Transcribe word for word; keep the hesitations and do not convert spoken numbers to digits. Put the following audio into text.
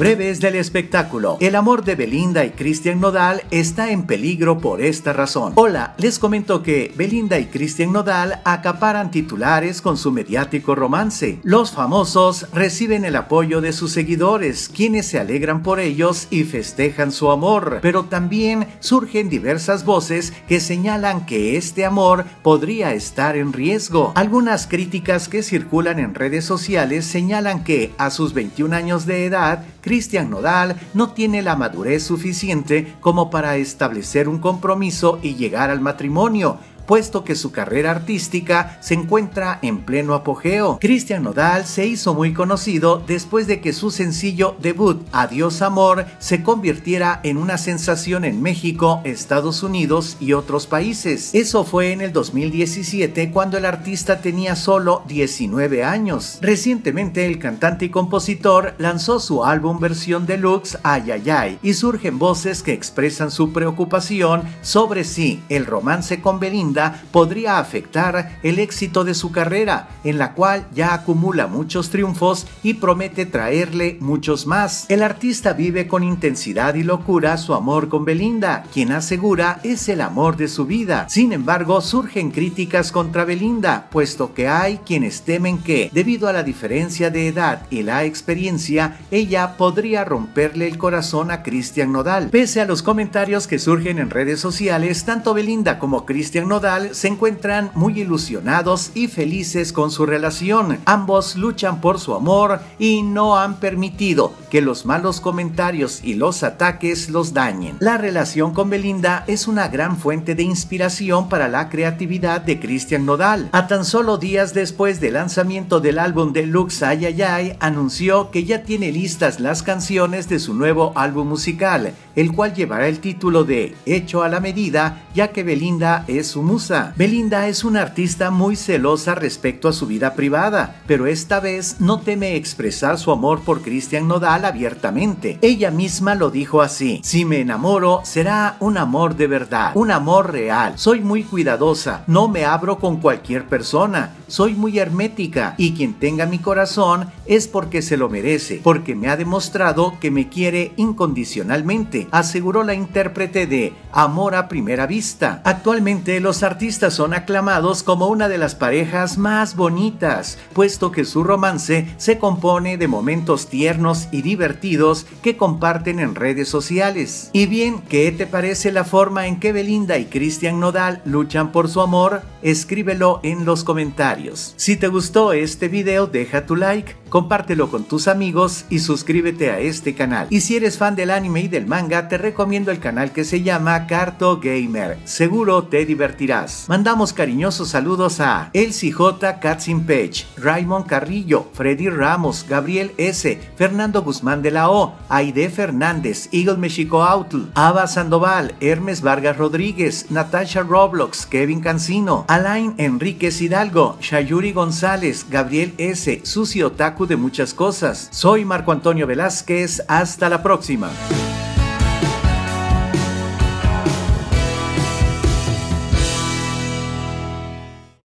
Breves del espectáculo. El amor de Belinda y Christian Nodal está en peligro por esta razón. Hola, les comento que Belinda y Christian Nodal acaparan titulares con su mediático romance. Los famosos reciben el apoyo de sus seguidores, quienes se alegran por ellos y festejan su amor. Pero también surgen diversas voces que señalan que este amor podría estar en riesgo. Algunas críticas que circulan en redes sociales señalan que a sus veintiún años de edad, Christian Nodal no tiene la madurez suficiente como para establecer un compromiso y llegar al matrimonio, puesto que su carrera artística se encuentra en pleno apogeo. Christian Nodal se hizo muy conocido después de que su sencillo debut Adiós Amor se convirtiera en una sensación en México, Estados Unidos y otros países. Eso fue en el dos mil diecisiete, cuando el artista tenía solo diecinueve años. Recientemente el cantante y compositor lanzó su álbum versión deluxe Ayayay, y surgen voces que expresan su preocupación sobre si el romance con Belinda podría afectar el éxito de su carrera, en la cual ya acumula muchos triunfos y promete traerle muchos más. El artista vive con intensidad y locura su amor con Belinda, quien asegura es el amor de su vida. Sin embargo, surgen críticas contra Belinda, puesto que hay quienes temen que, debido a la diferencia de edad y la experiencia, ella podría romperle el corazón a Christian Nodal. Pese a los comentarios que surgen en redes sociales, tanto Belinda como Christian Nodal se encuentran muy ilusionados y felices con su relación. Ambos luchan por su amor y no han permitido que los malos comentarios y los ataques los dañen. La relación con Belinda es una gran fuente de inspiración para la creatividad de Christian Nodal. A tan solo días después del lanzamiento del álbum deluxe Ayayay, anunció que ya tiene listas las canciones de su nuevo álbum musical, el cual llevará el título de Hecho a la Medida, ya que Belinda es su musa. Belinda es una artista muy celosa respecto a su vida privada, pero esta vez no teme expresar su amor por Christian Nodal abiertamente. Ella misma lo dijo así: si me enamoro, será un amor de verdad, un amor real. Soy muy cuidadosa, no me abro con cualquier persona, soy muy hermética, y quien tenga mi corazón es porque se lo merece, porque me ha demostrado que me quiere incondicionalmente, aseguró la intérprete de Amor a Primera Vista. Actualmente los artistas son aclamados como una de las parejas más bonitas, puesto que su romance se compone de momentos tiernos y divertidos que comparten en redes sociales. Y bien, ¿qué te parece la forma en que Belinda y Christian Nodal luchan por su amor? Escríbelo en los comentarios. Si te gustó este video, deja tu like, compártelo con tus amigos y suscríbete a este canal. Y si eres fan del anime y del manga, te recomiendo el canal que se llama Cartogamer. Seguro te divertirás. Mandamos cariñosos saludos a Elsie J. Katzin Page, Raymond Carrillo, Freddy Ramos, Gabriel S., Fernando Guzmán de la O, Aide Fernández, Eagle Mexico Autl, Ava Sandoval, Hermes Vargas Rodríguez, Natasha Roblox, Kevin Cancino, Alain Enríquez Hidalgo, Shayuri González, Gabriel S., Susi Otaku de muchas cosas. Soy Marco Antonio Velázquez, hasta la próxima.